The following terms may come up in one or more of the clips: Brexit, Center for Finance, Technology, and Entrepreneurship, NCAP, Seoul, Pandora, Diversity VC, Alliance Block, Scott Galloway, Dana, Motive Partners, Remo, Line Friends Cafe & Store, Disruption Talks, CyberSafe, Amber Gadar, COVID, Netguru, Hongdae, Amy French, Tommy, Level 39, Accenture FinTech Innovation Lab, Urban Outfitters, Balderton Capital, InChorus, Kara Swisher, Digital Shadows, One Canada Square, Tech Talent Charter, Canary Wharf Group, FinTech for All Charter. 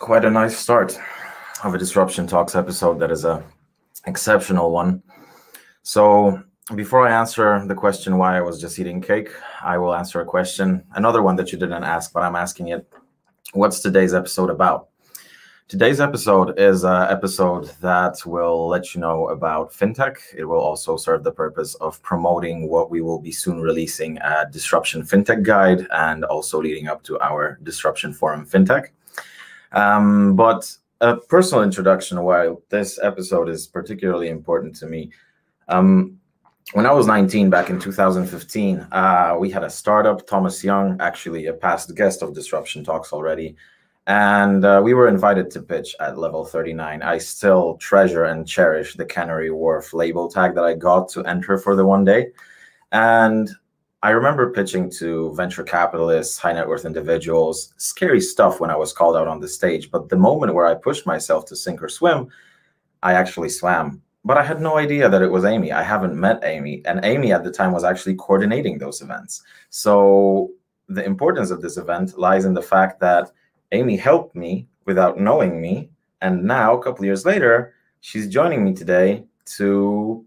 quite a nice start of a Disruption Talks episode. That is an exceptional one. So before I answer the question why I was just eating cake, I will answer a question, another one that you didn't ask, but I'm asking it. What's today's episode about? Today's episode is an episode that will let you know about FinTech. It will also serve the purpose of promoting what we will be soon releasing a Disruption FinTech Guide and also leading up to our Disruption Forum FinTech. But a personal introduction why this episode is particularly important to me. When I was 19 back in 2015, we had a startup, Thomas Young, actually a past guest of Disruption Talks already. And we were invited to pitch at Level 39. I still treasure and cherish the Canary Wharf label tag that I got to enter for the one day. And I remember pitching to venture capitalists, high net worth individuals, scary stuff when I was called out on the stage. But the moment where I pushed myself to sink or swim, I actually swam. But I had no idea that it was Amy. I haven't met Amy. And Amy at the time was actually coordinating those events. So the importance of this event lies in the fact that Amy helped me without knowing me, and now, a couple years later, she's joining me today to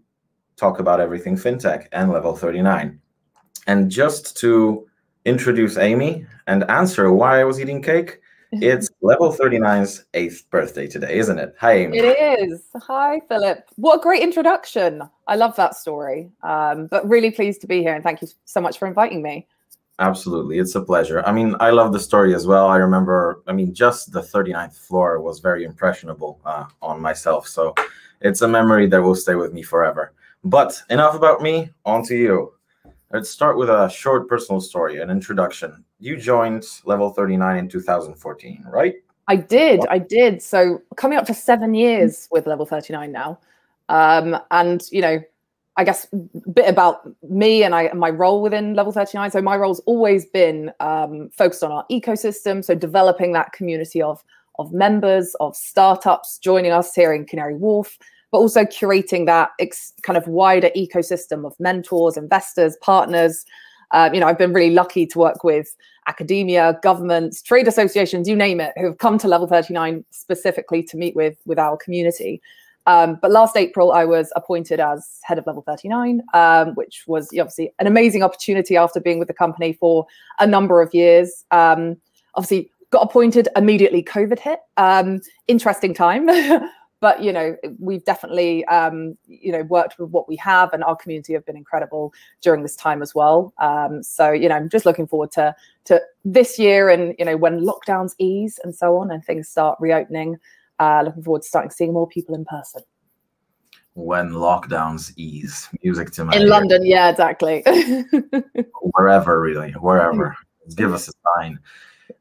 talk about everything FinTech and Level 39. And just to introduce Amy and answer why I was eating cake, it's Level 39's 8th birthday today, isn't it? Hi, Amy. It is. Hi, Philip. What a great introduction. I love that story, but really pleased to be here, and thank you so much for inviting me. Absolutely. It's a pleasure. I mean, I love the story as well. I remember, I mean, just the 39th floor was very impressionable on myself. So it's a memory that will stay with me forever. But enough about me, on to you. Let's start with a short personal story, an introduction. You joined Level 39 in 2014, right? I did. What? I did. So coming up for 7 years with Level 39 now. And, you know, I guess a bit about me and my role within Level 39. So my role's always been focused on our ecosystem, so developing that community of members, of startups joining us here in Canary Wharf, but also curating that kind of wider ecosystem of mentors, investors, partners. You know, I've been really lucky to work with academia, governments, trade associations, you name it, who have come to Level 39 specifically to meet with our community. But last April, I was appointed as head of Level 39, which was obviously an amazing opportunity after being with the company for a number of years. Obviously, got appointed immediately, COVID hit. Interesting time. But, you know, we've definitely, you know, worked with what we have, and our community have been incredible during this time as well. So, you know, I'm just looking forward to this year and, you know, when lockdowns ease and so on and things start reopening. Looking forward to starting seeing more people in person. When lockdowns ease, music to my ear. In London, yeah, exactly. Wherever, really, wherever. Give us a sign.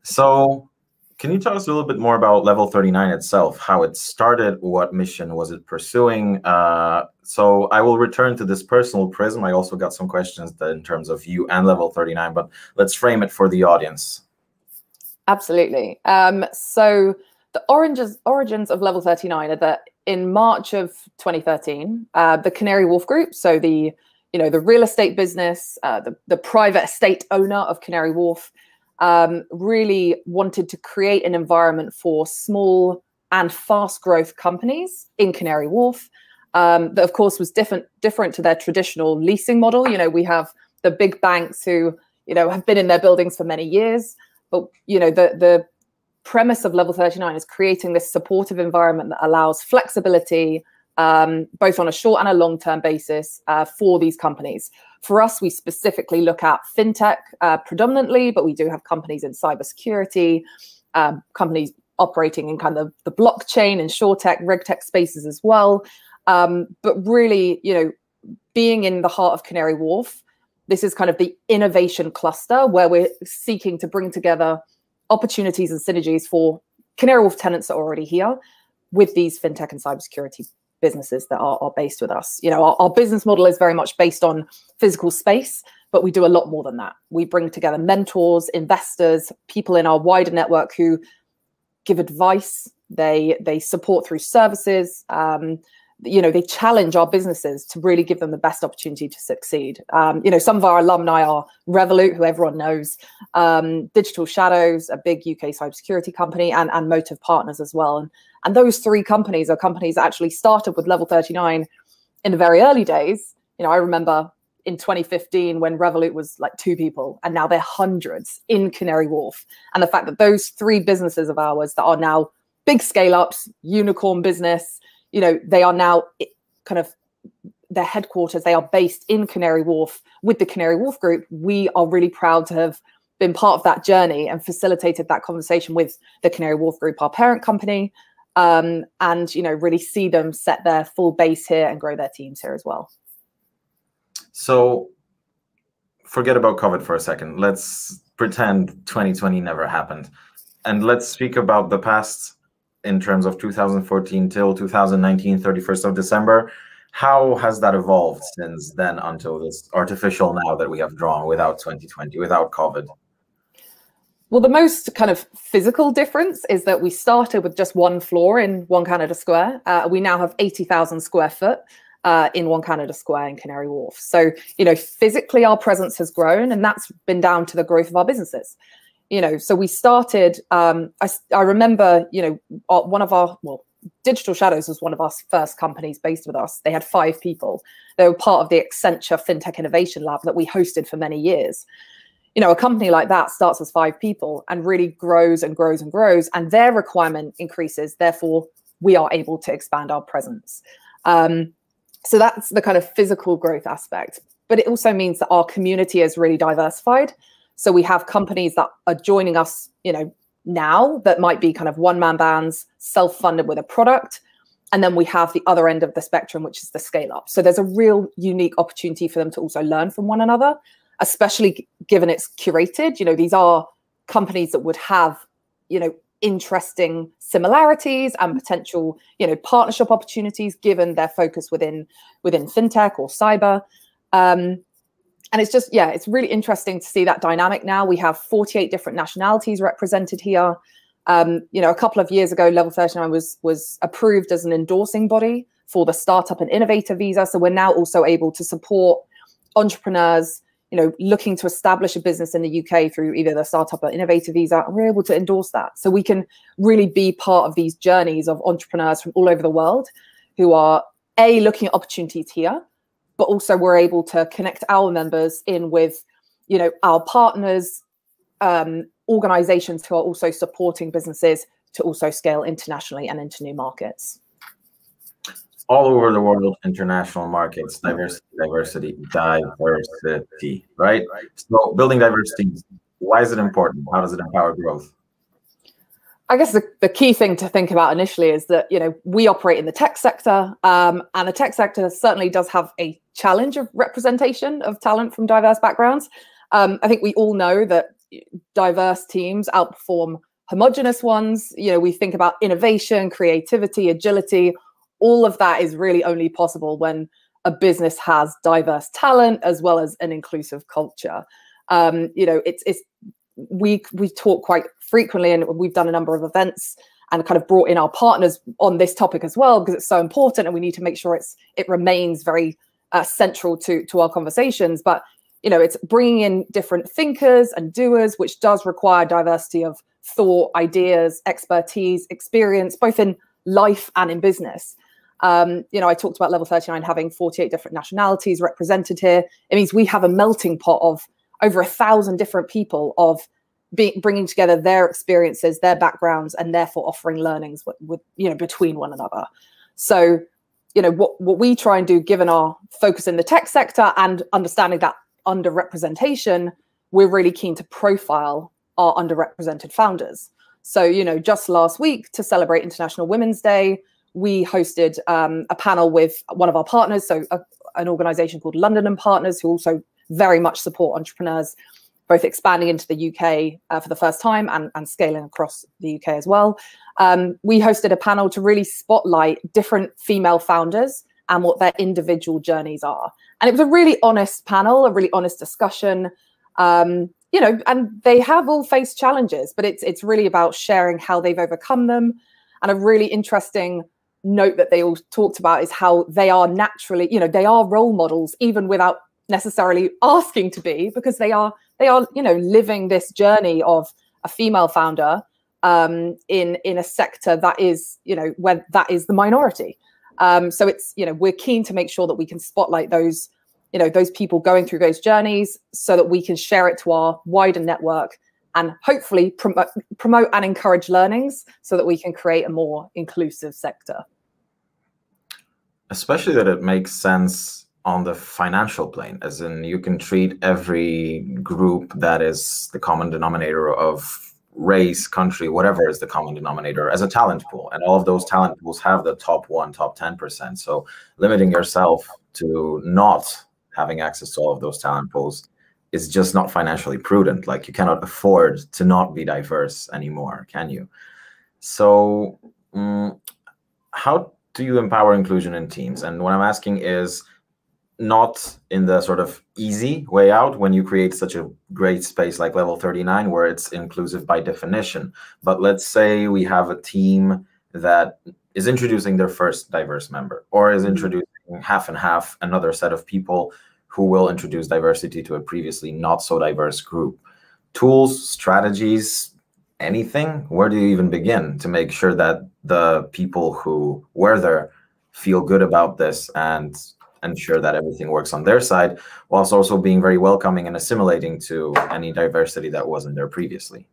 So can you tell us a little bit more about Level 39 itself, how it started, what mission was it pursuing? So I will return to this personal prism. I also got some questions that in terms of you and Level 39, but let's frame it for the audience. Absolutely. So the origins of Level 39 are that in March of 2013, the Canary Wharf Group, so the, you know, the real estate business, the private estate owner of Canary Wharf, really wanted to create an environment for small and fast growth companies in Canary Wharf. That, of course, was different to their traditional leasing model. You know, we have the big banks who, you know, have been in their buildings for many years, but, you know, the premise of Level 39 is creating this supportive environment that allows flexibility, both on a short and a long-term basis for these companies. For us, we specifically look at fintech predominantly, but we do have companies in cybersecurity, companies operating in kind of the blockchain and insurtech, regtech spaces as well. But really, you know, being in the heart of Canary Wharf, this is kind of the innovation cluster where we're seeking to bring together opportunities and synergies for Canary Wharf tenants that are already here with these fintech and cybersecurity businesses that are based with us. You know, our business model is very much based on physical space, but we do a lot more than that. We bring together mentors, investors, people in our wider network who give advice, they support through services, you know, they challenge our businesses to really give them the best opportunity to succeed. You know, some of our alumni are Revolut, who everyone knows, Digital Shadows, a big UK cybersecurity company, and Motive Partners as well. And those three companies are companies that actually started with Level 39 in the very early days. You know, I remember in 2015 when Revolut was like 2 people, and now they're hundreds in Canary Wharf. And the fact that those 3 businesses of ours that are now big scale-ups, unicorn business, you know, they are now kind of their headquarters, they are based in Canary Wharf with the Canary Wharf Group. We are really proud to have been part of that journey and facilitated that conversation with the Canary Wharf Group, our parent company, and, you know, really see them set their full base here and grow their teams here as well. So forget about COVID for a second. Let's pretend 2020 never happened. And let's speak about the past in terms of 2014 till 2019, 31st of December. How has that evolved since then until this artificial now that we have drawn without 2020, without COVID? Well, the most kind of physical difference is that we started with just 1 floor in One Canada Square. We now have 80,000 square foot. In One Canada Square in Canary Wharf. So, you know, physically our presence has grown, and that's been down to the growth of our businesses. You know, so we started, I remember, you know, well, Digital Shadows was one of our first companies based with us. They had 5 people. They were part of the Accenture FinTech Innovation Lab that we hosted for many years. You know, a company like that starts as 5 people and really grows and grows and grows, and their requirement increases. Therefore, we are able to expand our presence. So that's the kind of physical growth aspect. But it also means that our community is really diversified. So we have companies that are joining us, you know, now that might be kind of one-man bands, self-funded with a product. And then we have the other end of the spectrum, which is the scale-up. So there's a real unique opportunity for them to also learn from one another, especially given it's curated. You know, these are companies that would have, you know, interesting similarities and potential, you know, partnership opportunities given their focus within fintech or cyber. And it's just, yeah, it's really interesting to see that dynamic now. We have 48 different nationalities represented here. You know, a couple of years ago, Level 39 was approved as an endorsing body for the startup and innovator visa. So we're now also able to support entrepreneurs, you know, looking to establish a business in the UK through either the startup or innovator visa, and we're able to endorse that. So we can really be part of these journeys of entrepreneurs from all over the world who are, A, looking at opportunities here, but also we're able to connect our members in with, you know, our partners, organizations who are also supporting businesses to also scale internationally and into new markets. All over the world, international markets, diversity, right? So building diversity, why is it important? How does it empower growth? I guess the key thing to think about initially is that, you know, we operate in the tech sector, and the tech sector certainly does have a challenge of representation of talent from diverse backgrounds. I think we all know that diverse teams outperform homogenous ones. You know, we think about innovation, creativity, agility. All of that is really only possible when a business has diverse talent as well as an inclusive culture. You know, we talk quite frequently, and we've done a number of events and kind of brought in our partners on this topic as well, because it's so important, and we need to make sure it remains very central to our conversations. But, you know, it's bringing in different thinkers and doers, which does require diversity of thought, ideas, expertise, experience, both in life and in business. You know, I talked about Level 39 having 48 different nationalities represented here. It means we have a melting pot of over 1,000 different people of bringing together their experiences, their backgrounds, and therefore offering learnings with, you know, between one another. So, you know, what we try and do, given our focus in the tech sector and understanding that underrepresentation, we're really keen to profile our underrepresented founders. So, you know, just last week, to celebrate International Women's Day, we hosted a panel with one of our partners, so an organization called London and Partners, who also very much support entrepreneurs, both expanding into the UK for the first time and scaling across the UK as well. We hosted a panel to really spotlight different female founders and what their individual journeys are. And it was a really honest panel, a really honest discussion. You know, and they have all faced challenges, but it's really about sharing how they've overcome them. And a really interesting note that they all talked about is how they are naturally, you know, they are role models even without necessarily asking to be, because they are, you know, living this journey of a female founder in a sector that is, you know, where that is the minority. So it's, you know, we're keen to make sure that we can spotlight those, you know, those people going through those journeys so that we can share it to our wider network and hopefully promote and encourage learnings so that we can create a more inclusive sector. Especially that it makes sense on the financial plane, as in you can treat every group that is the common denominator of race, country, whatever is the common denominator, as a talent pool. And all of those talent pools have the top 1, top 10%. So limiting yourself to not having access to all of those talent pools is just not financially prudent. Like, you cannot afford to not be diverse anymore, can you? So how do you empower inclusion in teams? And what I'm asking is not in the sort of easy way out when you create such a great space like Level 39, where it's inclusive by definition. But let's say we have a team that is introducing their first diverse member, or is introducing half and half, another set of people who will introduce diversity to a previously not so diverse group. Tools, strategies, anything? Where do you even begin to make sure that the people who were there feel good about this and ensure that everything works on their side, whilst also being very welcoming and assimilating to any diversity that wasn't there previously?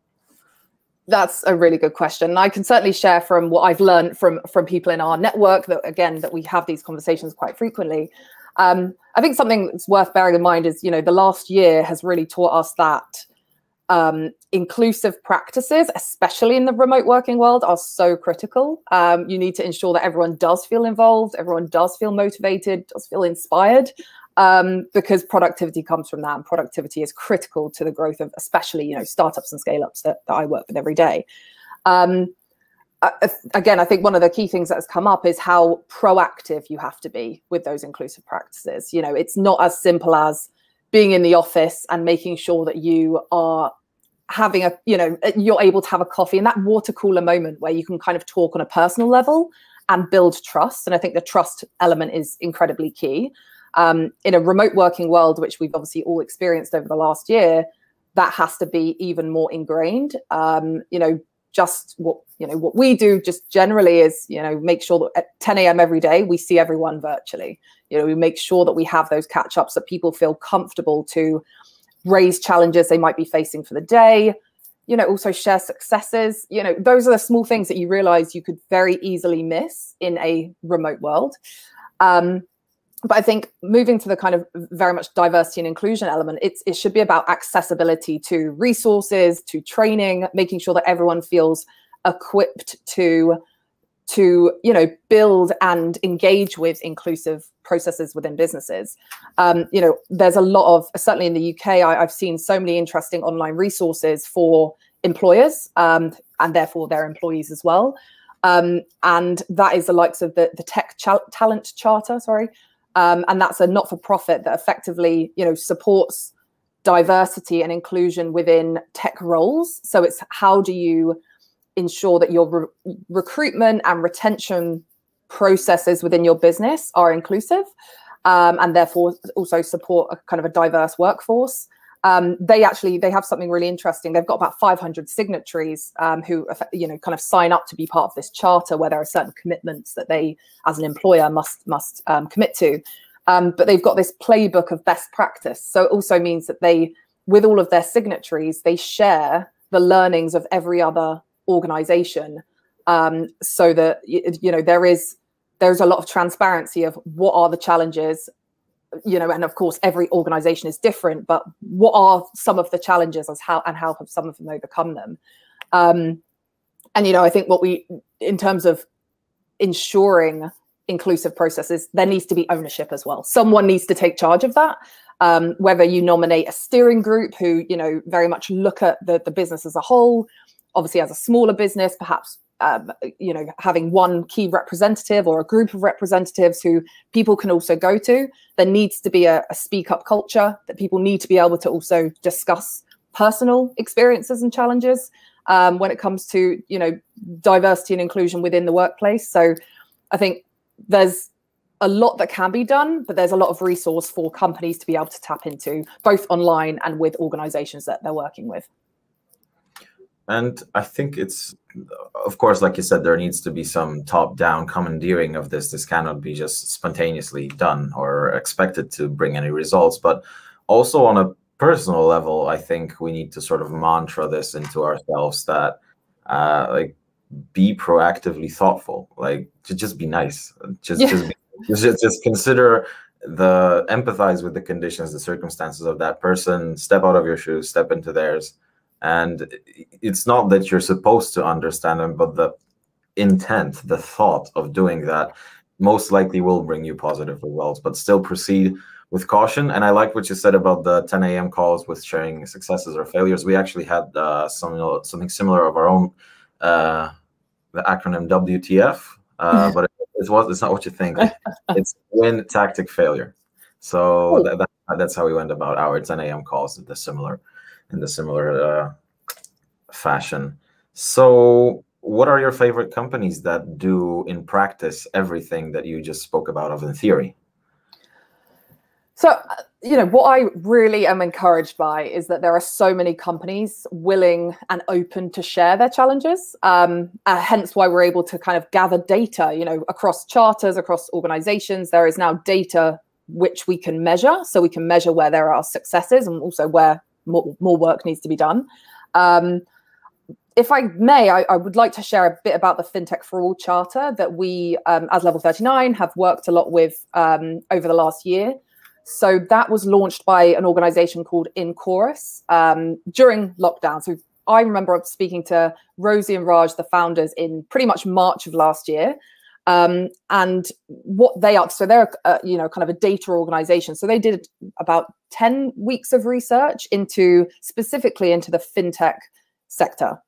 That's a really good question. And I can certainly share from what I've learned from people in our network that, again, that we have these conversations quite frequently. I think something that's worth bearing in mind is, you know, the last year has really taught us that inclusive practices, especially in the remote working world, are so critical. You need to ensure that everyone does feel involved, everyone does feel motivated, does feel inspired, because productivity comes from that, and productivity is critical to the growth of, especially, you know, startups and scale-ups that I work with every day. Again, I think one of the key things that has come up is how proactive you have to be with those inclusive practices. You know, it's not as simple as being in the office and making sure that you are having a, you know, you're able to have a coffee and that water cooler moment where you can kind of talk on a personal level and build trust. And I think the trust element is incredibly key. In a remote working world, which we've obviously all experienced over the last year, that has to be even more ingrained. You know, just what we do just generally is, you know, make sure that at 10 a.m. every day we see everyone virtually. You know, we make sure that we have those catch-ups, that people feel comfortable to raise challenges they might be facing for the day, you know, also share successes. You know, those are the small things that you realize you could very easily miss in a remote world. But I think moving to the kind of very much diversity and inclusion element, it should be about accessibility to resources, to training, making sure that everyone feels equipped to you know, build and engage with inclusive processes within businesses. You know, there's a lot of, certainly in the UK, I've seen so many interesting online resources for employers and therefore their employees as well. And that is the likes of the Tech Talent Charter, sorry. And that's a not-for-profit that effectively, you know, supports diversity and inclusion within tech roles. So it's how do you ensure that your recruitment and retention processes within your business are inclusive, and therefore also support a kind of a diverse workforce. They have something really interesting. They've got about 500 signatories who, you know, kind of sign up to be part of this charter, where there are certain commitments that they, as an employer, must commit to. But they've got this playbook of best practice. So it also means that they, with all of their signatories, they share the learnings of every other organization, so that, you know, there's a lot of transparency of what are the challenges. You know, and of course, every organization is different, but what are some of the challenges and how have some of them overcome them? And, you know, I think in terms of ensuring inclusive processes, there needs to be ownership as well. Someone needs to take charge of that, whether you nominate a steering group who, you know, very much look at the business as a whole, obviously as a smaller business, perhaps, you know, having one key representative or a group of representatives who people can also go to. There needs to be a speak up culture, that people need to be able to also discuss personal experiences and challenges when it comes to, you know, diversity and inclusion within the workplace. So I think there's a lot that can be done, but there's a lot of resource for companies to be able to tap into, both online and with organizations that they're working with. And I think it's, of course, like you said, there needs to be some top-down commandeering of this. This cannot be just spontaneously done or expected to bring any results. But also on a personal level, I think we need to sort of mantra this into ourselves that, like, be proactively thoughtful. Like, just be nice. Just consider empathize with the conditions, the circumstances of that person. Step out of your shoes, step into theirs. And it's not that you're supposed to understand them, but the intent, the thought of doing that most likely will bring you positive results, but still proceed with caution. And I like what you said about the 10 a.m. calls with sharing successes or failures. We actually had something similar of our own, the acronym WTF, but it's not what you think. It's win, tactic, failure. So that's how we went about our 10 a.m. calls in the similar fashion. So what are your favorite companies that do in practice everything that you just spoke about in theory? So, you know, what I really am encouraged by is that there are so many companies willing and open to share their challenges, hence why we're able to kind of gather data, you know, across charters, across organizations. There is now data which we can measure. So we can measure where there are successes and also where more work needs to be done. If I may, I would like to share a bit about the FinTech for All Charter that we, as Level 39, have worked a lot with over the last year. So that was launched by an organization called InChorus during lockdown. So I remember speaking to Rosie and Raj, the founders, in pretty much March of last year. And what they are, so they're, you know, kind of a data organization. So they did about 10 weeks of research into specifically into the fintech sector.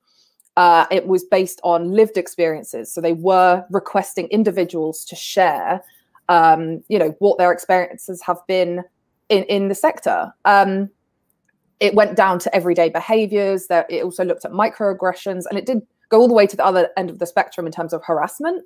It was based on lived experiences. So they were requesting individuals to share, you know, what their experiences have been in the sector. It went down to everyday behaviors. That it also looked at microaggressions, and it did go all the way to the other end of the spectrum in terms of harassment.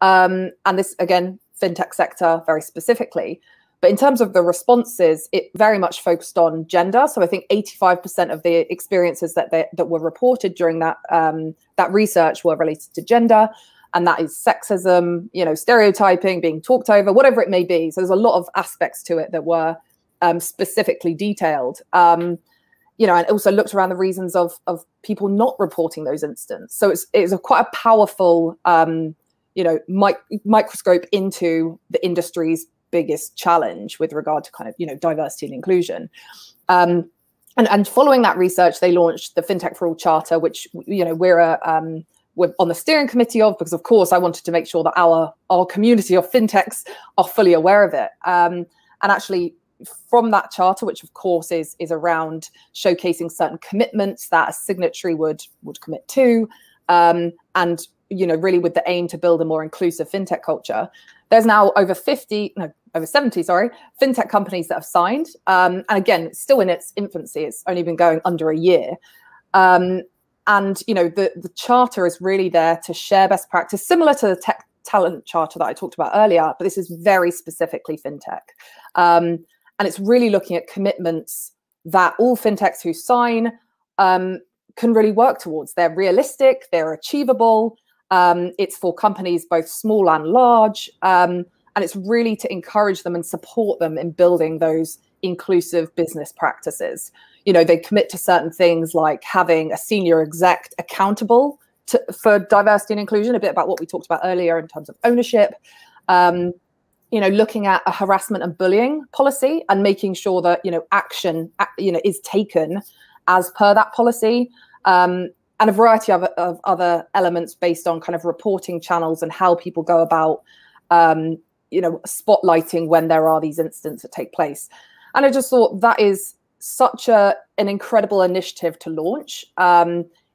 And this, again, fintech sector very specifically. But in terms of the responses, it very much focused on gender. So I think 85% of the experiences that were reported during that that research were related to gender, and that is sexism, you know, stereotyping, being talked over, whatever it may be. So there's a lot of aspects to it that were specifically detailed. You know, and also looked around the reasons of people not reporting those incidents. So it's quite a powerful, you know, microscope into the industry's biggest challenge with regard to kind of, you know, diversity and inclusion. And following that research, they launched the FinTech for All Charter, which, you know, we're on the steering committee of, because of course I wanted to make sure that our community of fintechs are fully aware of it. And actually from that charter, which of course is around showcasing certain commitments that a signatory would commit to, and you know, really with the aim to build a more inclusive fintech culture. There's now over 70 fintech companies that have signed. And again, it's still in its infancy. It's only been going under a year. And, you know, the charter is really there to share best practice, similar to the Tech Talent Charter that I talked about earlier, but this is very specifically fintech. And it's really looking at commitments that all fintechs who sign can really work towards. They're realistic, they're achievable. It's for companies both small and large, and it's really to encourage them and support them in building those inclusive business practices. You know, they commit to certain things like having a senior exec accountable for diversity and inclusion, a bit about what we talked about earlier in terms of ownership, you know, looking at a harassment and bullying policy and making sure that, you know, action, you know, is taken as per that policy. And a variety of other elements based on kind of reporting channels and how people go about, you know, spotlighting when there are these incidents that take place. And I just thought that is such an incredible initiative to launch.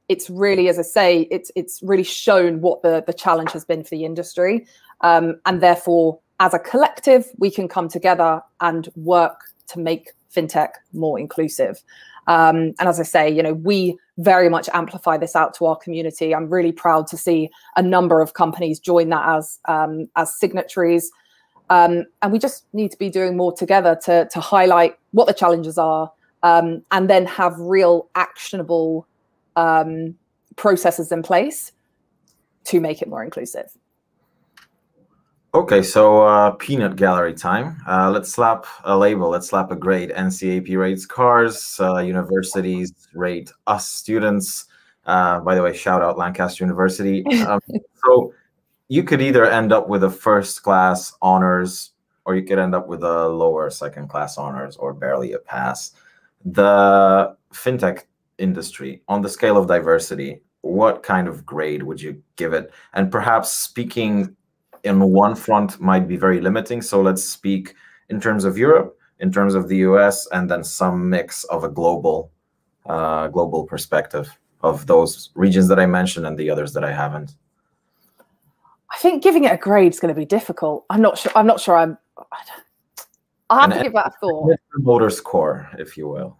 It's really, as I say, it's really shown what the challenge has been for the industry. And therefore, as a collective, we can come together and work to make fintech more inclusive. And as I say, you know, we very much amplify this out to our community. I'm really proud to see a number of companies join that as signatories. And we just need to be doing more together to highlight what the challenges are, and then have real actionable processes in place to make it more inclusive. Okay, so peanut gallery time. Let's slap a label, let's slap a grade. NCAP rates cars, universities rate us students. By the way, shout out Lancaster University. So you could either end up with a first class honors, or you could end up with a lower second class honors, or barely a pass. The fintech industry, on the scale of diversity, what kind of grade would you give it? And perhaps speaking in one front might be very limiting. So let's speak in terms of Europe, in terms of the US, and then some mix of a global, global perspective of those regions that I mentioned and the others that I haven't. I think giving it a grade is going to be difficult. I'm not sure. I have to give that a thought. Motor score, if you will.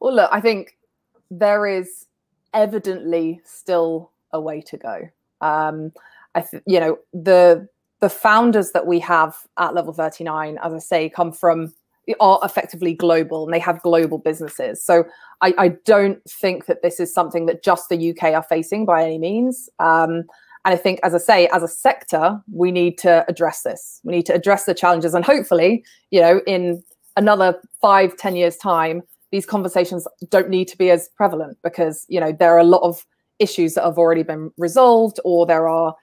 Well, look, I think there is evidently still a way to go. You know, the founders that we have at Level 39, as I say, are effectively global, and they have global businesses. So I don't think that this is something that just the UK are facing by any means. And I think, as I say, as a sector, we need to address this. We need to address the challenges, and hopefully, you know, in another 5-10 years' time, these conversations don't need to be as prevalent, because, you know, there are a lot of issues that have already been resolved, or there are,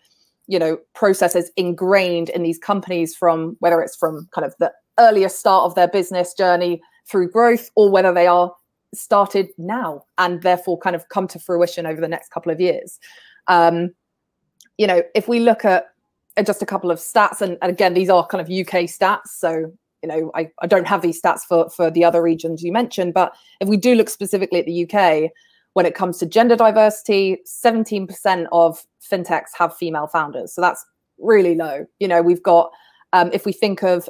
you know, processes ingrained in these companies from, whether it's from kind of the earlier start of their business journey through growth, or whether they are started now and therefore kind of come to fruition over the next couple of years. You know, if we look at just a couple of stats, and again, these are kind of UK stats, so, you know, I don't have these stats for the other regions you mentioned, but if we do look specifically at the UK, when it comes to gender diversity, 17% of fintechs have female founders. So that's really low. You know, we've got, if we think of,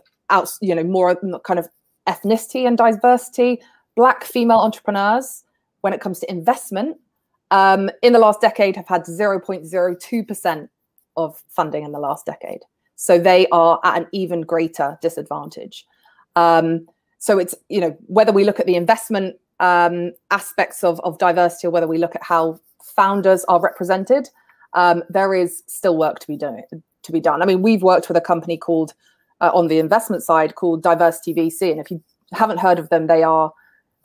you know, more kind of ethnicity and diversity, Black female entrepreneurs, when it comes to investment, in the last decade have had 0.02% of funding in the last decade. So they are at an even greater disadvantage. So it's, you know, whether we look at the investment aspects of diversity, or whether we look at how founders are represented, there is still work to be done. I mean, we've worked with a company called, on the investment side, called Diversity VC, and if you haven't heard of them, they are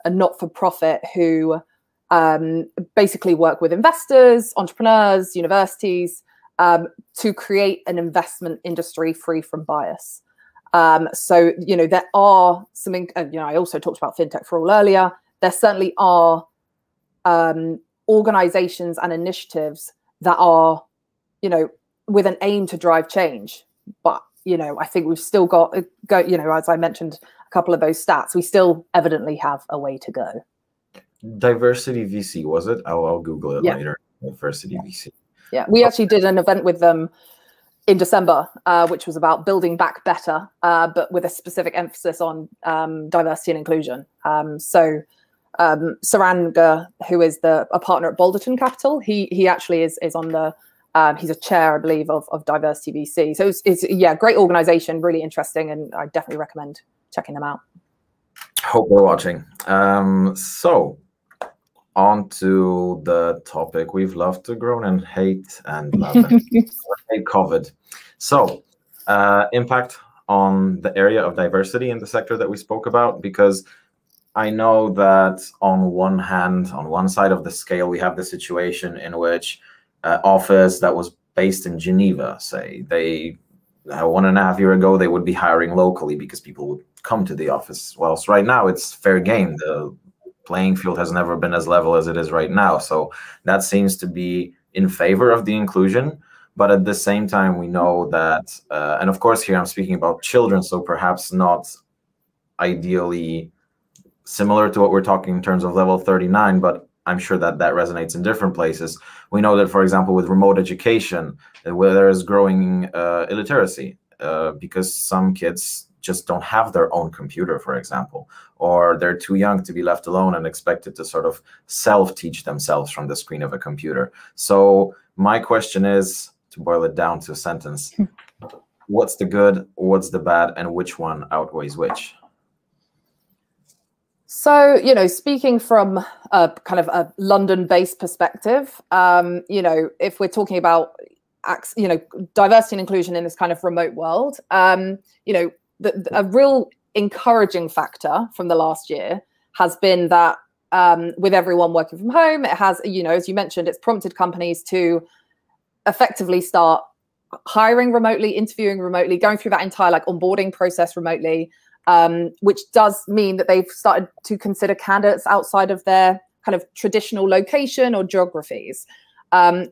a not-for-profit who basically work with investors, entrepreneurs, universities, to create an investment industry free from bias. So, you know, there are some, you know, I also talked about FinTech for All earlier. There certainly are organizations and initiatives that are, you know, with an aim to drive change. But, you know, I think we've still got, you know, as I mentioned, a couple of those stats, we still evidently have a way to go. Diversity VC, was it? I'll Google it later. Diversity VC. Yeah, we actually did an event with them in December, which was about building back better, but with a specific emphasis on diversity and inclusion. So Saranga, who is a partner at Balderton Capital, he actually is on the, he's a chair, I believe, of Diversity VC. So it's yeah, great organization, really interesting, and I definitely recommend checking them out. Hope we're watching. So on to the topic we've loved to groan and hate and love and hate, COVID. So impact on the area of diversity in the sector that we spoke about, because I know that on one hand, on one side of the scale, we have the situation in which office that was based in Geneva, say, they 1.5 years ago, they would be hiring locally because people would come to the office. Whilst right now it's fair game. The playing field has never been as level as it is right now. So that seems to be in favor of the inclusion. But at the same time, we know that, and of course here I'm speaking about children, so perhaps not ideally similar to what we're talking in terms of level 39, but I'm sure that that resonates in different places. We know that, for example, with remote education, where there is growing illiteracy, because some kids just don't have their own computer, for example, or they're too young to be left alone and expected to sort of self-teach themselves from the screen of a computer. So my question is, to boil it down to a sentence, what's the good, what's the bad, and which one outweighs which? So, you know, speaking from a kind of a London-based perspective, you know, if we're talking about, you know, diversity and inclusion in this kind of remote world, you know, a real encouraging factor from the last year has been that with everyone working from home, it has, you know, as you mentioned, it's prompted companies to effectively start hiring remotely, interviewing remotely, going through that entire like onboarding process remotely, which does mean that they've started to consider candidates outside of their kind of traditional location or geographies,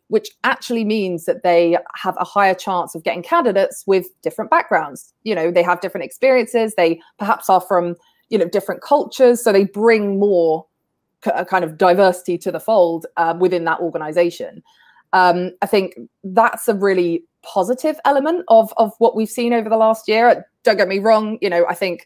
which actually means that they have a higher chance of getting candidates with different backgrounds. You know, they have different experiences. They perhaps are from, you know, different cultures. So they bring more kind of diversity to the fold within that organization. I think that's a really positive element of what we've seen over the last year. Don't get me wrong, you know, I think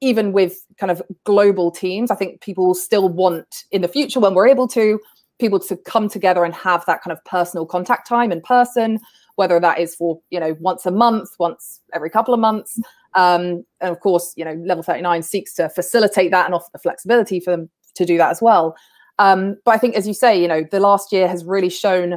even with kind of global teams, I think people will still want in the future, when we're able to, people to come together and have that kind of personal contact time in person, whether that is for, you know, once a month, once every couple of months. And of course, you know, Level 39 seeks to facilitate that and offer the flexibility for them to do that as well. But I think, as you say, you know, the last year has really shown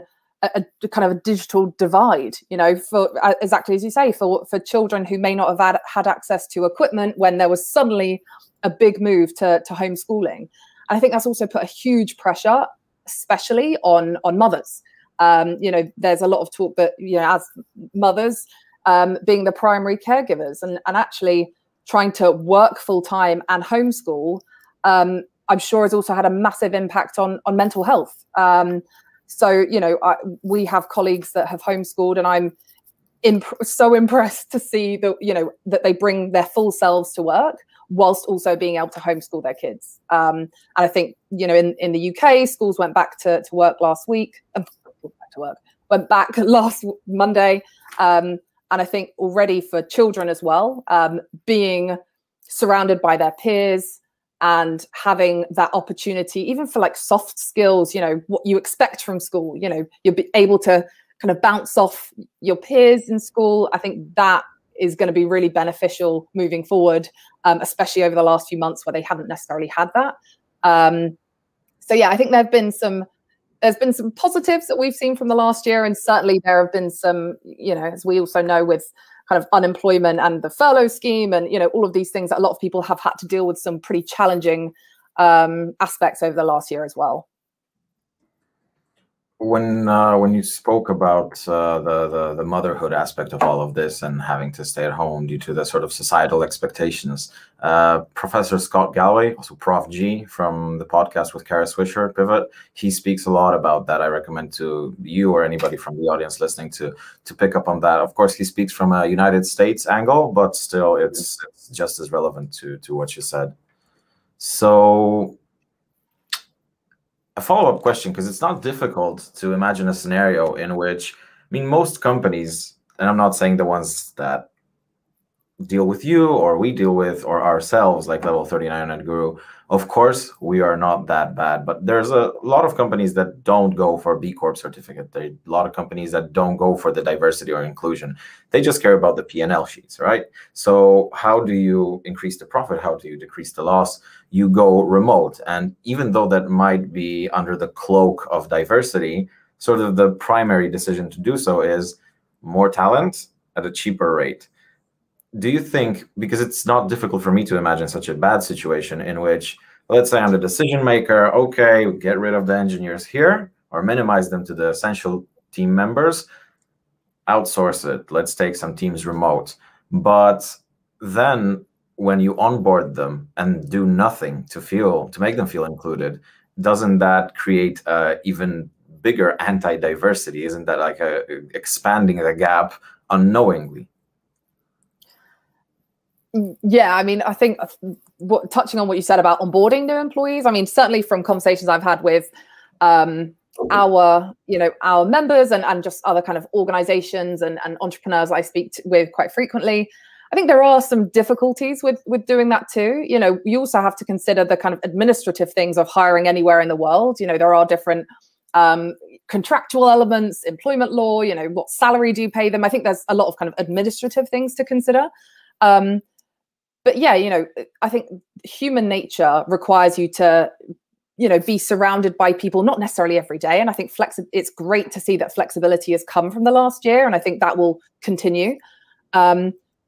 a kind of a digital divide, you know, for exactly as you say, for children who may not have had access to equipment when there was suddenly a big move to homeschooling. And I think that's also put a huge pressure, especially on mothers. You know, there's a lot of talk that, you know, as mothers being the primary caregivers and actually trying to work full time and homeschool, I'm sure has also had a massive impact on mental health. So, you know, we have colleagues that have homeschooled, and I'm so impressed to see that, you know, that they bring their full selves to work whilst also being able to homeschool their kids. And I think, you know, in the UK, schools went back to work last week, went back last Monday. And I think already for children as well, being surrounded by their peers, and having that opportunity, even for like soft skills, you know, what you expect from school, you know, you'll be able to kind of bounce off your peers in school. I think that is going to be really beneficial moving forward, especially over the last few months where they haven't necessarily had that. So yeah, I think there's been some positives that we've seen from the last year, and certainly there have been some, you know, as we also know, with kind of unemployment and the furlough scheme and, you know, all of these things that a lot of people have had to deal with, some pretty challenging aspects over the last year as well. When you spoke about the motherhood aspect of all of this and having to stay at home due to the sort of societal expectations, Professor Scott Galloway, also Prof. G from the podcast with Kara Swisher at Pivot, he speaks a lot about that. I recommend to you or anybody from the audience listening to pick up on that. Of course, he speaks from a United States angle, but still it's just as relevant to what you said. So, a follow-up question, because it's not difficult to imagine a scenario in which, I mean, most companies, and I'm not saying the ones that deal with you or we deal with or ourselves, like Level 39 and Guru, of course, we are not that bad. But there's a lot of companies that don't go for a B Corp certificate. There are a lot of companies that don't go for the diversity or inclusion. They just care about the P&L sheets, right? So how do you increase the profit? How do you decrease the loss? You go remote. And even though that might be under the cloak of diversity, sort of the primary decision to do so is more talent at a cheaper rate. Do you think, because it's not difficult for me to imagine such a bad situation in which, let's say I'm the decision maker, okay, we get rid of the engineers here or minimize them to the essential team members, outsource it, let's take some teams remote. But then when you onboard them and do nothing to make them feel included, doesn't that create even bigger anti-diversity? Isn't that like expanding the gap unknowingly? Yeah, I mean, I think touching on what you said about onboarding new employees, I mean, certainly from conversations I've had with our members and just other kind of organizations and entrepreneurs I speak with quite frequently, I think there are some difficulties with doing that too. You know, you also have to consider the kind of administrative things of hiring anywhere in the world. You know, there are different contractual elements, employment law, you know, what salary do you pay them? I think there's a lot of kind of administrative things to consider. But yeah, you know, I think human nature requires you to, you know, be surrounded by people, not necessarily every day. And I think it's great to see that flexibility has come from the last year. And I think that will continue.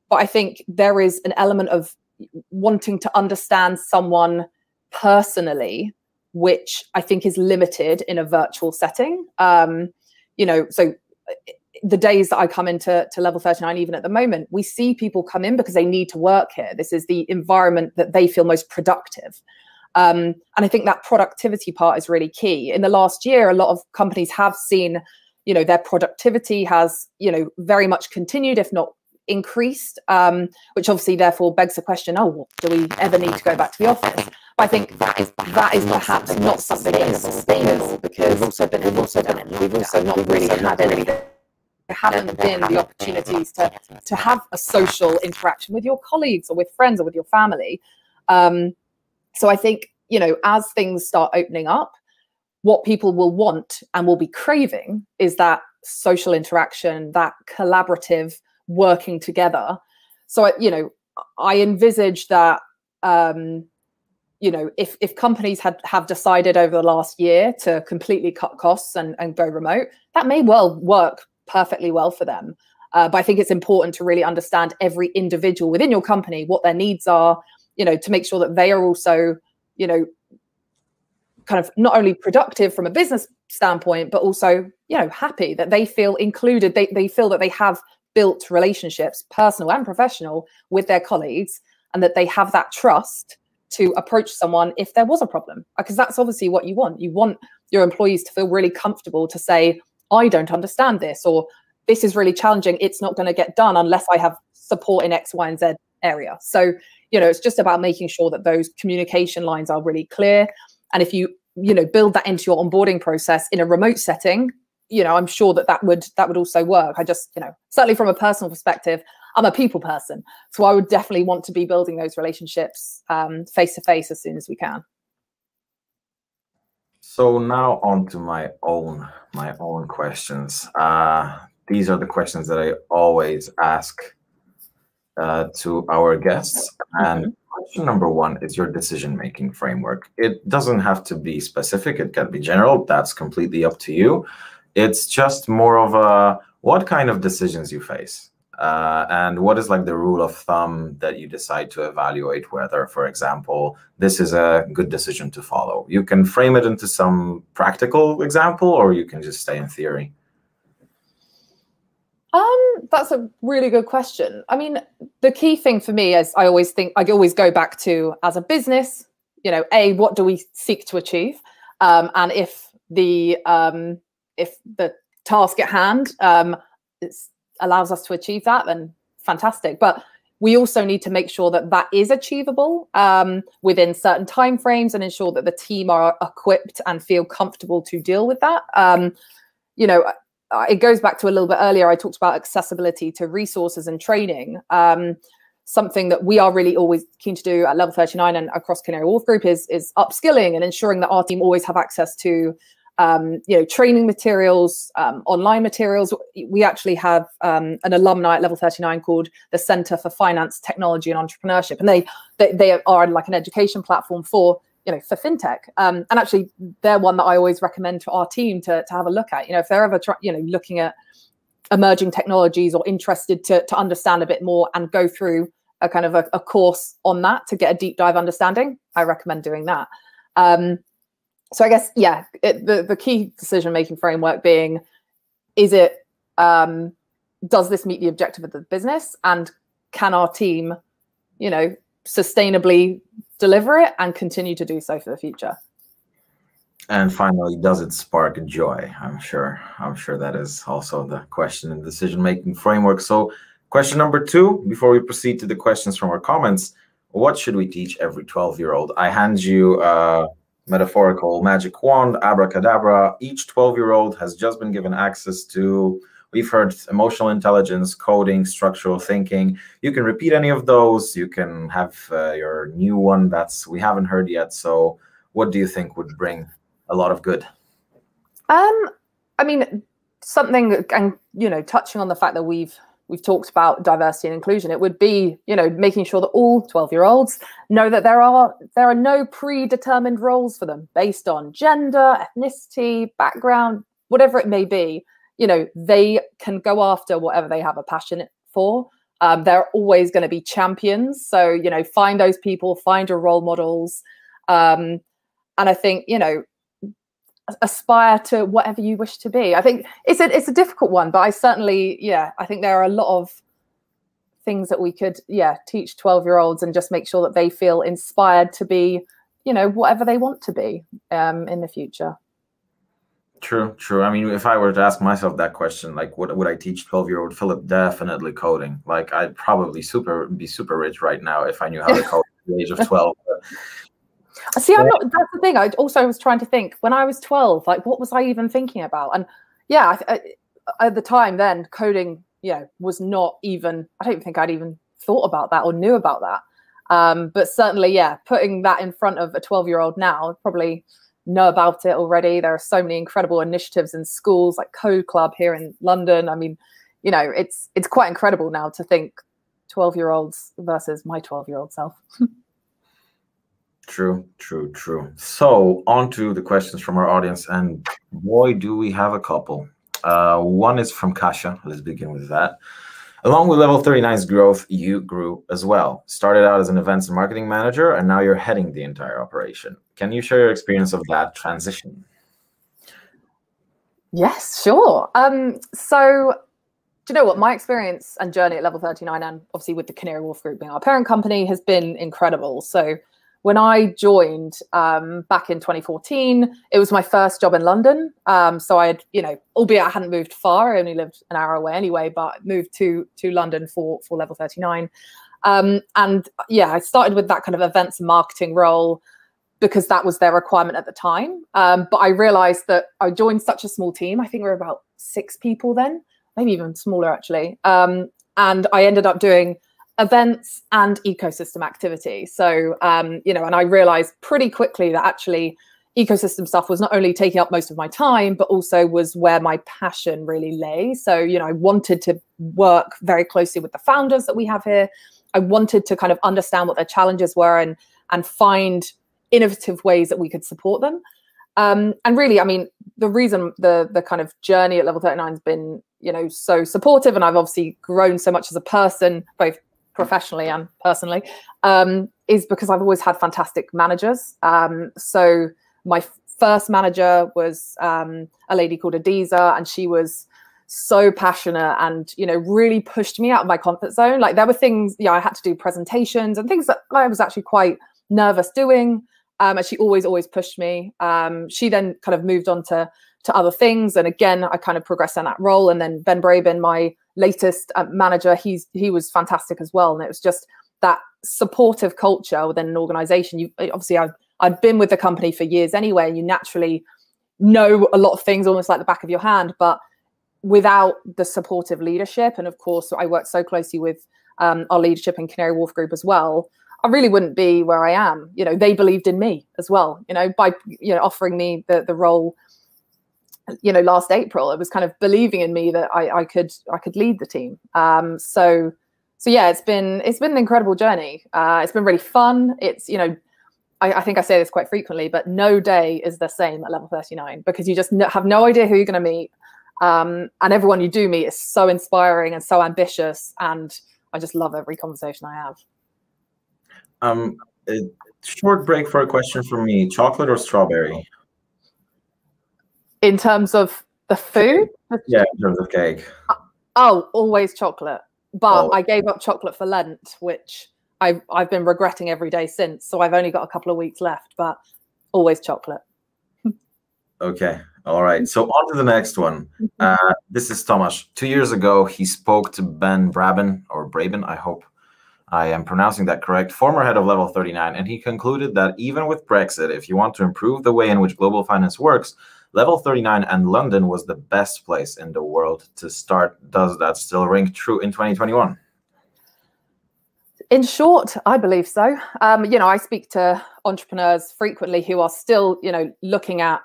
But I think there is an element of wanting to understand someone personally, which I think is limited in a virtual setting. You know, so the days that I come into Level 39, even at the moment, we see people come in because they need to work here. This is the environment that they feel most productive. And I think that productivity part is really key. In the last year, a lot of companies have seen, you know, their productivity has, you know, very much continued, if not increased, which obviously therefore begs the question, oh, well, do we ever need to go back to the office? But I think that is perhaps not something that's sustainable, because there haven't been the opportunities to have a social interaction with your colleagues or with friends or with your family. So I think, you know, as things start opening up, what people will want and will be craving is that social interaction, that collaborative working together. So, you know, I envisage that, you know, if companies have decided over the last year to completely cut costs and go remote, that may well work perfectly well for them. But I think it's important to really understand every individual within your company, what their needs are, you know, to make sure that they are also, you know, kind of not only productive from a business standpoint, but also, you know, happy, that they feel included. They feel that they have built relationships, personal and professional, with their colleagues, and that they have that trust to approach someone if there was a problem. Because that's obviously what you want. You want your employees to feel really comfortable to say, I don't understand this, or this is really challenging. It's not going to get done unless I have support in X, Y, and Z area. So, you know, it's just about making sure that those communication lines are really clear. And if you, you know, build that into your onboarding process in a remote setting, you know, I'm sure that that would also work. I just, you know, certainly from a personal perspective, I'm a people person. So I would definitely want to be building those relationships face to face as soon as we can. So now on to my own questions. These are the questions that I always ask to our guests. And question number one is your decision-making framework. It doesn't have to be specific. It can be general. That's completely up to you. It's just more of a, what kind of decisions you face? And what is like the rule of thumb that you decide to evaluate whether, for example, this is a good decision to follow? You can frame it into some practical example, or you can just stay in theory. That's a really good question. I mean, the key thing for me is I always go back to, as a business, you know, A, what do we seek to achieve? And if the task at hand allows us to achieve that, then fantastic. But we also need to make sure that that is achievable within certain timeframes, and ensure that the team are equipped and feel comfortable to deal with that. You know, it goes back to a little bit earlier, I talked about accessibility to resources and training. Something that we are really always keen to do at Level 39 and across Canary Wharf Group is upskilling and ensuring that our team always have access to you know, training materials, online materials. We actually have an alumni at Level 39 called the Center for Finance, Technology, and Entrepreneurship, and they are like an education platform for, you know, for fintech. And actually, they're one that I always recommend to our team to have a look at. You know, if they're ever looking at emerging technologies or interested to understand a bit more and go through a kind of a course on that to get a deep dive understanding, I recommend doing that. So I guess, yeah, the key decision-making framework being, is it, does this meet the objective of the business, and can our team, you know, sustainably deliver it and continue to do so for the future? And finally, does it spark joy? I'm sure that is also the question in decision-making framework. So question number two, before we proceed to the questions from our comments, what should we teach every 12-year-old? I hand you metaphorical magic wand, abracadabra. Each 12-year-old has just been given access to, We've heard emotional intelligence, coding, structural thinking. You can repeat any of those. You can have your new one that's we haven't heard yet. So what do you think would bring a lot of good? I mean, something, and you know, touching on the fact that we've talked about diversity and inclusion, it would be, you know, making sure that all 12-year-olds know that there are no predetermined roles for them based on gender, ethnicity, background, whatever it may be. You know, they can go after whatever they have a passion for. There are always going to be champions. So, you know, find those people, find your role models. And I think, you know, aspire to whatever you wish to be. I think it's a difficult one, but I certainly, yeah, I think there are a lot of things that we could, yeah, teach 12-year-olds and just make sure that they feel inspired to be, you know, whatever they want to be in the future. True, true. I mean, if I were to ask myself that question, like, what would I teach 12-year-old Philip? Definitely coding. Like, I'd probably be super rich right now if I knew how to code at the age of 12. See, I'm not, that's the thing. I also was trying to think when I was 12, like, what was I even thinking about? And yeah, at the time then coding, yeah, was not even, I don't think I'd even thought about that or knew about that. But certainly, yeah, putting that in front of a 12-year-old now, I'd probably know about it already. There are so many incredible initiatives in schools like Code Club here in London. I mean, you know, it's quite incredible now to think 12-year-olds versus my 12-year-old self. True, true, true. So on to the questions from our audience, and boy, do we have a couple. One is from Kasia. Let's begin with that. Along with Level 39's growth, you grew as well. Started out as an events and marketing manager, and now you're heading the entire operation. Can you share your experience of that transition? Yes, sure. So do you know what? My experience and journey at Level 39, and obviously with the Canary Wharf Group being our parent company, has been incredible. So when I joined back in 2014, it was my first job in London. So I had, you know, albeit I hadn't moved far, I only lived an hour away anyway, but moved to London for Level 39. And yeah, I started with that kind of events and marketing role because that was their requirement at the time. But I realized that I joined such a small team. I think we were about 6 people then, maybe even smaller actually. And I ended up doing events and ecosystem activity. So, you know, and I realized pretty quickly that actually ecosystem stuff was not only taking up most of my time, but also was where my passion really lay. So, you know, I wanted to work very closely with the founders that we have here. I wanted to kind of understand what their challenges were and find innovative ways that we could support them. And really, I mean, the reason the kind of journey at Level 39 has been, you know, so supportive, and I've obviously grown so much as a person, both professionally and personally, is because I've always had fantastic managers. So my first manager was a lady called Adiza, and she was so passionate and, you know, really pushed me out of my comfort zone. Like, there were things, yeah, I had to do presentations and things that I was actually quite nervous doing. And she always pushed me. She then kind of moved on to other things. And again, I kind of progressed in that role. And then Ben Braben, my latest manager, he was fantastic as well. And it was just that supportive culture within an organization. You obviously, I'd been with the company for years anyway, and you naturally know a lot of things almost like the back of your hand, but without the supportive leadership. And of course, I worked so closely with our leadership in Canary Wharf Group as well. I really wouldn't be where I am. You know, they believed in me as well, you know, by, you know, offering me the role, you know, last April. It was kind of believing in me that I could lead the team. So yeah, it's been an incredible journey. It's been really fun. It's, you know, I think I say this quite frequently, but no day is the same at Level 39, because you just have no idea who you're going to meet. And everyone you do meet is so inspiring and so ambitious. And I just love every conversation I have. A short break for a question from me. Chocolate or strawberry? In terms of the food? Yeah, in terms of cake. Oh, always chocolate. But I gave up chocolate for Lent, which I've been regretting every day since. So I've only got a couple of weeks left, but always chocolate. Okay. All right. So on to the next one. This is Tomasz. 2 years ago, he spoke to Ben Braben, or Braben, I hope I am pronouncing that correct, former head of Level 39, and he concluded that even with Brexit, if you want to improve the way in which global finance works, Level 39 and London was the best place in the world to start. Does that still ring true in 2021? In short, I believe so. You know, I speak to entrepreneurs frequently who are still, you know, looking at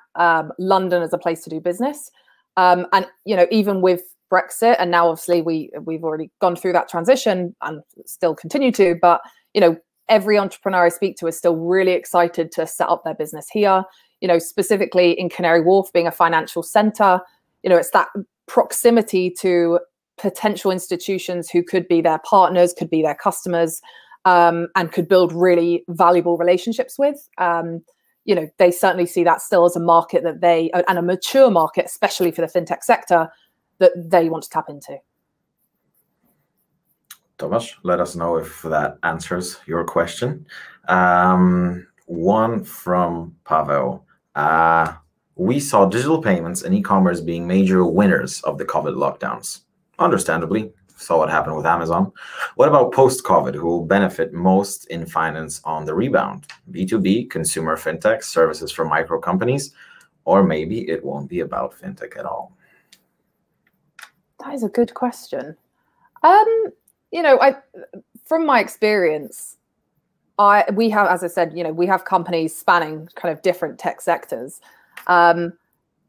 London as a place to do business. And, you know, even with Brexit, and now obviously we've already gone through that transition and still continue to, but, you know, every entrepreneur I speak to is still really excited to set up their business here, you know, specifically in Canary Wharf being a financial center. You know, it's that proximity to potential institutions who could be their partners, could be their customers, and could build really valuable relationships with. You know, they certainly see that still as a market that they, and a mature market, especially for the fintech sector, that they want to tap into. Thomas, let us know if that answers your question. One from Pavel. We saw digital payments and e-commerce being major winners of the COVID lockdowns. Understandably, saw what happened with Amazon. What about post-COVID, who will benefit most in finance on the rebound? B2B, consumer fintech, services for micro companies, or maybe it won't be about fintech at all? That is a good question. You know, from my experience, we have, as I said, you know, we have companies spanning kind of different tech sectors. And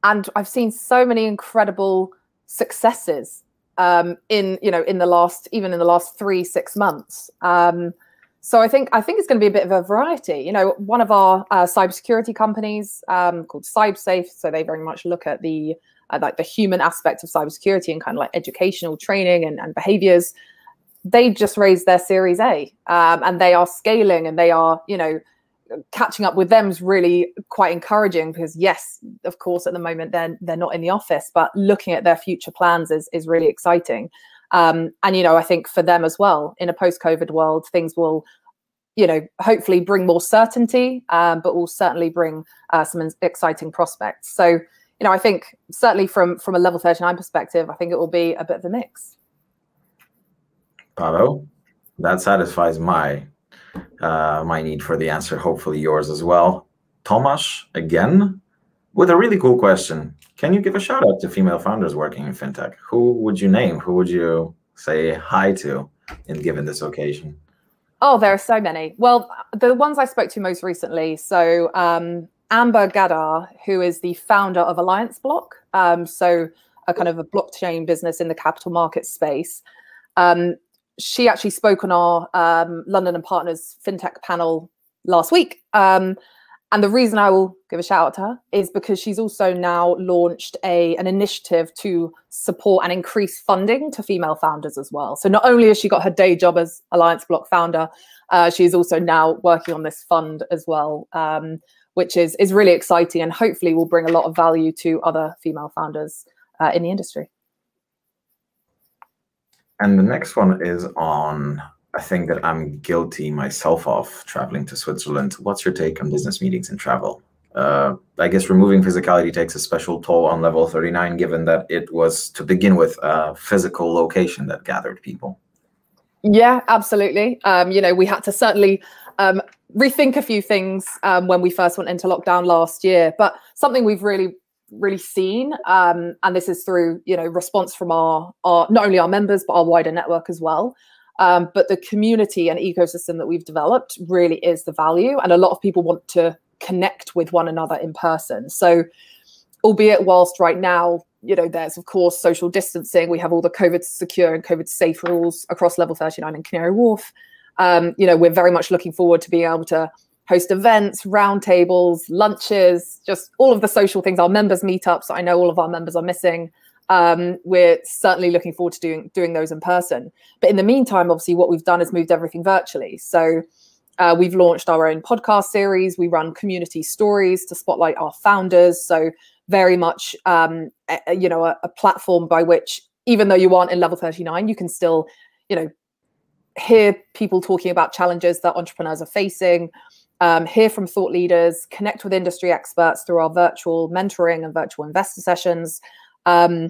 I've seen so many incredible successes in the last 3-6 months. So I think it's going to be a bit of a variety. You know, one of our cybersecurity companies called CyberSafe, so they very much look at the like the human aspect of cybersecurity and kind of like educational training and behaviors. They just raised their Series A, and they are scaling, and they are, you know, catching up with them is really quite encouraging because, yes, of course, at the moment they're not in the office, but looking at their future plans is really exciting. And, you know, I think for them as well, in a post-COVID world, things will, you know, hopefully bring more certainty, but will certainly bring some exciting prospects. So, you know, I think certainly from a Level 39 perspective, I think it will be a bit of a mix. Pavel, that satisfies my need for the answer, hopefully yours as well. Tomasz, again, with a really cool question. Can you give a shout out to female founders working in fintech? Who would you name? Who would you say hi to in given this occasion? Oh, there are so many. Well, the ones I spoke to most recently. So Amber Gadar, who is the founder of Alliance Block. So a kind of a blockchain business in the capital market space. She actually spoke on our London and Partners fintech panel last week. And the reason I will give a shout out to her is because she's also now launched an initiative to support and increase funding to female founders as well. So not only has she got her day job as Alliance Block founder, she's also now working on this fund as well, which is really exciting and hopefully will bring a lot of value to other female founders in the industry. And the next one is on a thing that I'm guilty myself of, traveling to Switzerland. What's your take on business meetings and travel? I guess removing physicality takes a special toll on Level 39, given that it was, to begin with, a physical location that gathered people. Yeah, absolutely. You know, we had to certainly rethink a few things when we first went into lockdown last year. But something we've really seen, and this is through, you know, response from our not only our members but our wider network as well, but the community and ecosystem that we've developed really is the value, and a lot of people want to connect with one another in person. So albeit whilst right now, you know, there's of course social distancing, we have all the COVID secure and COVID safe rules across Level 39 and Canary Wharf, you know, we're very much looking forward to being able to host events, roundtables, lunches, just all of the social things, our members' meetups. I know all of our members are missing. We're certainly looking forward to doing those in person. But in the meantime, obviously, what we've done is moved everything virtually. So we've launched our own podcast series. We run community stories to spotlight our founders. So very much, you know, a platform by which, even though you aren't in Level 39, you can still, you know, hear people talking about challenges that entrepreneurs are facing. Hear from thought leaders, connect with industry experts through our virtual mentoring and virtual investor sessions. And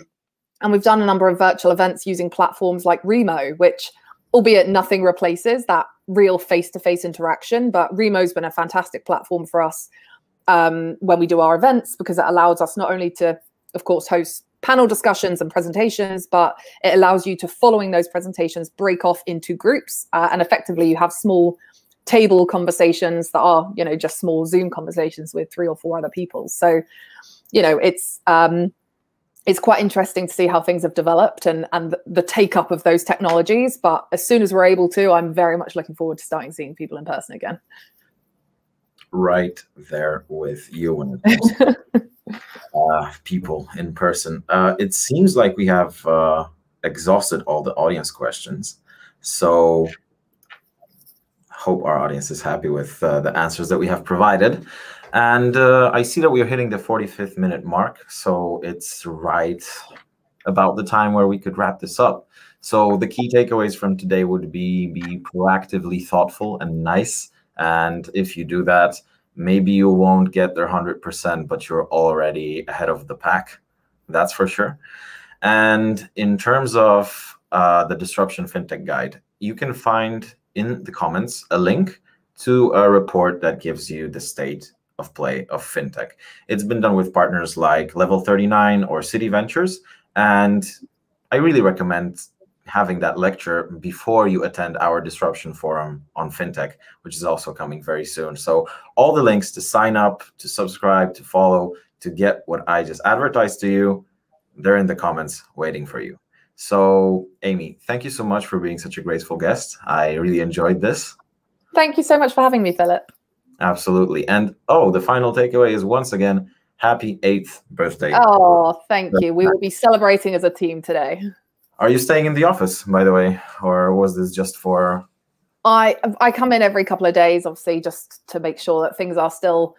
we've done a number of virtual events using platforms like Remo, which, albeit nothing replaces that real face-to-face interaction, but Remo's been a fantastic platform for us when we do our events, because it allows us not only to, of course, host panel discussions and presentations, but it allows you to, following those presentations, break off into groups, and effectively you have small table conversations that are, you know, just small Zoom conversations with 3 or 4 other people. So, you know, it's quite interesting to see how things have developed and the take up of those technologies. But as soon as we're able to, I'm very much looking forward to starting seeing people in person again. Right there with you when it comes to people in person. It seems like we have exhausted all the audience questions. So hope our audience is happy with the answers that we have provided. And I see that we are hitting the 45th minute mark, so it's right about the time where we could wrap this up. So the key takeaways from today would be proactively thoughtful and nice. And if you do that, maybe you won't get there 100%, but you're already ahead of the pack. That's for sure. And in terms of the Disruption FinTech Guide, you can find in the comments a link to a report that gives you the state of play of fintech. It's been done with partners like Level 39 or City Ventures, and I really recommend having that lecture before you attend our Disruption Forum on fintech, which is also coming very soon. So all the links to sign up, to subscribe, to follow, to get what I just advertised to you, they're in the comments waiting for you. So Amy, thank you so much for being such a graceful guest. I really enjoyed this. Thank you so much for having me, Philip. Absolutely. And oh, the final takeaway is, once again, happy 8th birthday. Oh, thank you. We will be celebrating as a team today. Are you staying in the office, by the way, or was this just for... I come in every couple of days, obviously, just to make sure that things are still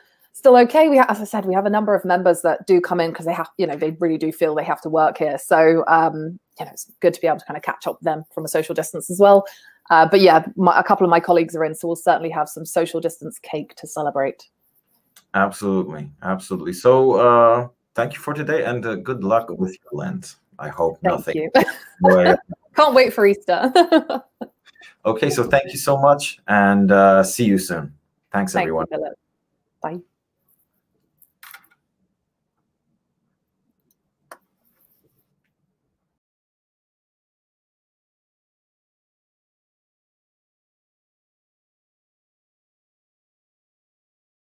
okay. We, as I said, we have a number of members that do come in because they have, you know, they really do feel they have to work here. So, you know, it's good to be able to kind of catch up with them from a social distance as well. But yeah, a couple of my colleagues are in, so we'll certainly have some social distance cake to celebrate. Absolutely, absolutely. So thank you for today, and good luck with your Lent. I hope nothing. Thank you. Can't wait for Easter. Okay, so thank you so much, and see you soon. Thanks, everyone. Thank you, Philip.